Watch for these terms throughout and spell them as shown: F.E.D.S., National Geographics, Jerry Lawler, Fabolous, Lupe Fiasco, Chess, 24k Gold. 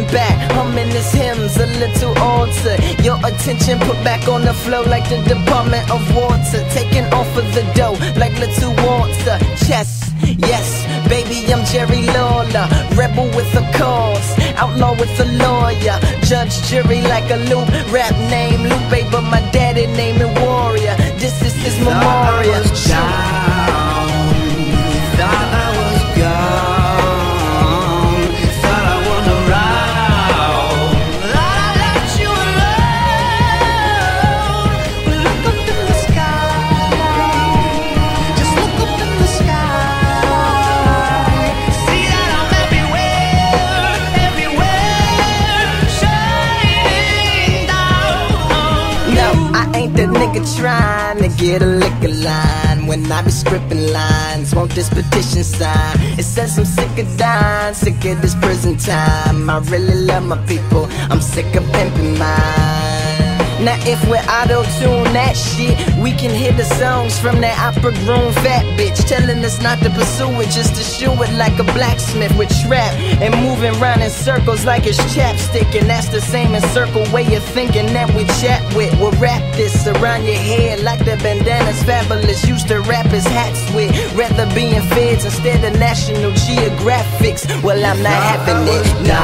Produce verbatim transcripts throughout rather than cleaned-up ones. coming back, humming his hymns, a little altar. Your attention put back on the flow like the Department of Water, taking off of the dough like little water. Chess, yes, baby, I'm Jerry Lawler, rebel with a cause, outlaw with a lawyer, judge, jury like a loop, rap name Lupe, but my daddy name it Warrior. This is his memorial. Trying to get a liquor line when I be scripting lines. Won't this petition sign? It says I'm sick of dying, sick of this prison time. I really love my people, I'm sick of pimping mine. Now if we auto-tune that shit, we can hear the songs from that opera grown fat bitch telling us not to pursue it, just to shoe it like a blacksmith with trap, and moving round in circles like it's chapstick. And that's the same encircle way of thinking that we chat with. We'll wrap this around your head like the bandanas Fabolous used to wrap his hats with. Rather be in F E D S instead of National Geographics. Well, I'm not having it, no.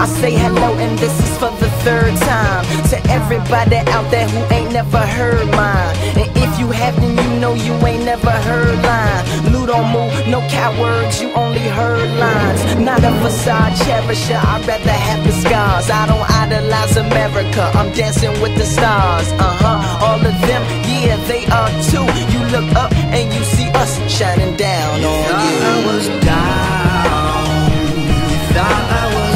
I say hello, and this is for the third time, to everybody out there who ain't never heard mine. And if you haven't, you know you ain't never heard mine. Lou don't move, no cowards, you only heard lines. Not a facade cherisher, I'd rather have the scars. I don't idolize America, I'm dancing with the stars. Uh-huh, all of them, yeah, they are too. You look up and you see us shining down on you. Thought I was down, thought I was